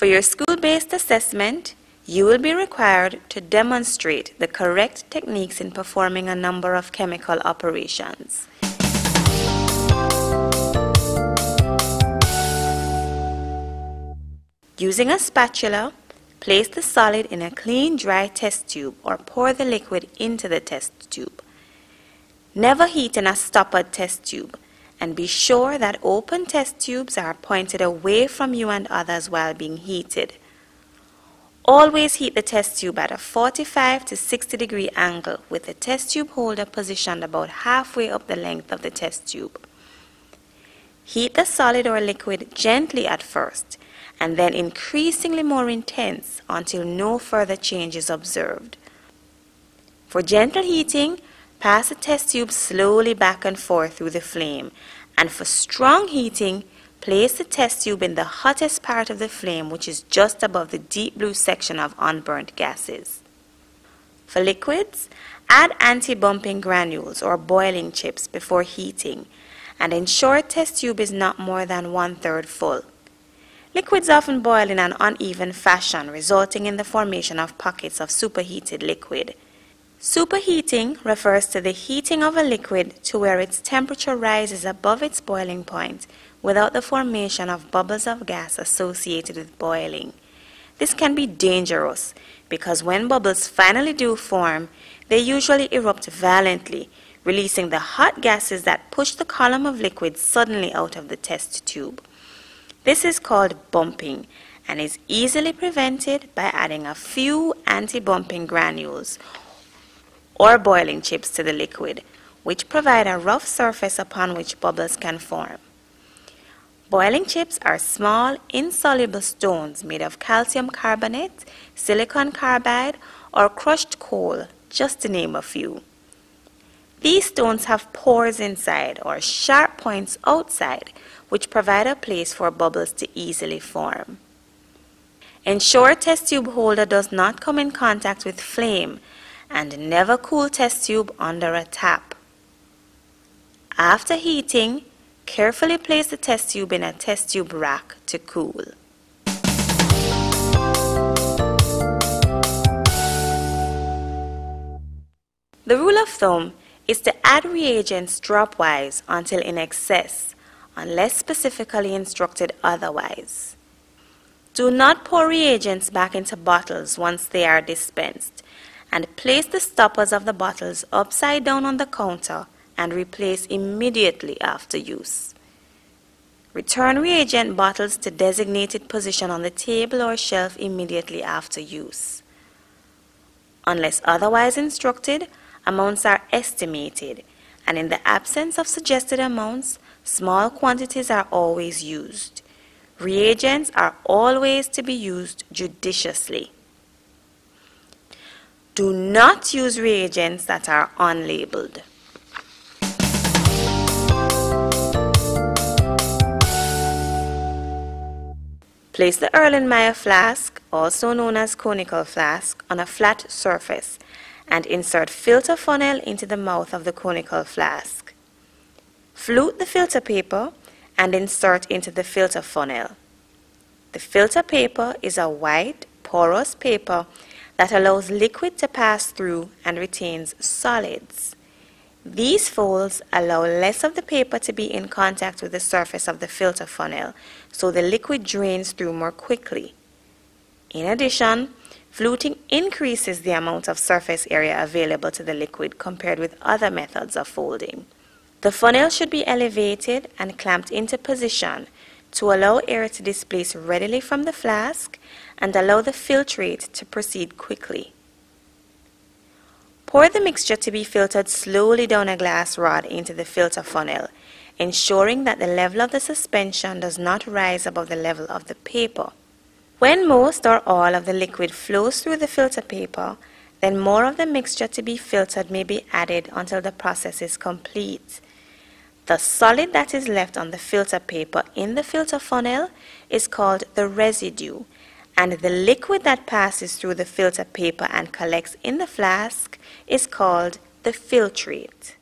For your school-based assessment, you will be required to demonstrate the correct techniques in performing a number of chemical operations. Using a spatula, place the solid in a clean, dry test tube or pour the liquid into the test tube. Never heat in a stoppered test tube, and be sure that open test tubes are pointed away from you and others while being heated. Always heat the test tube at a 45 to 60 degree angle with the test tube holder positioned about halfway up the length of the test tube. Heat the solid or liquid gently at first, and then increasingly more intense until no further change is observed. For gentle heating, pass the test tube slowly back and forth through the flame, and for strong heating, place the test tube in the hottest part of the flame, which is just above the deep blue section of unburnt gases. For liquids, add anti-bumping granules or boiling chips before heating, and ensure test tube is not more than 1/3 full. Liquids often boil in an uneven fashion, resulting in the formation of pockets of superheated liquid. Superheating refers to the heating of a liquid to where its temperature rises above its boiling point without the formation of bubbles of gas associated with boiling. This can be dangerous because when bubbles finally do form, they usually erupt violently, releasing the hot gases that push the column of liquid suddenly out of the test tube. This is called bumping and is easily prevented by adding a few anti-bumping granules or boiling chips to the liquid, which provide a rough surface upon which bubbles can form. Boiling chips are small, insoluble stones made of calcium carbonate, silicon carbide, or crushed coal, just to name a few. These stones have pores inside or sharp points outside, which provide a place for bubbles to easily form. Ensure test tube holder does not come in contact with flame, and never cool test tube under a tap. After heating, carefully place the test tube in a test tube rack to cool. The rule of thumb is to add reagents dropwise until in excess, unless specifically instructed otherwise. Do not pour reagents back into bottles once they are dispensed, and place the stoppers of the bottles upside down on the counter and replace immediately after use. Return reagent bottles to designated position on the table or shelf immediately after use. Unless otherwise instructed, amounts are estimated, and in the absence of suggested amounts, small quantities are always used. Reagents are always to be used judiciously. Do not use reagents that are unlabeled. Place the Erlenmeyer flask, also known as conical flask, on a flat surface and insert filter funnel into the mouth of the conical flask. Flute the filter paper and insert into the filter funnel. The filter paper is a white, porous paper that allows liquid to pass through and retains solids. These folds allow less of the paper to be in contact with the surface of the filter funnel, so the liquid drains through more quickly. In addition, fluting increases the amount of surface area available to the liquid compared with other methods of folding. The funnel should be elevated and clamped into position to allow air to displace readily from the flask and allow the filtrate to proceed quickly. Pour the mixture to be filtered slowly down a glass rod into the filter funnel, ensuring that the level of the suspension does not rise above the level of the paper. When most or all of the liquid flows through the filter paper, then more of the mixture to be filtered may be added until the process is complete. The solid that is left on the filter paper in the filter funnel is called the residue, and the liquid that passes through the filter paper and collects in the flask is called the filtrate.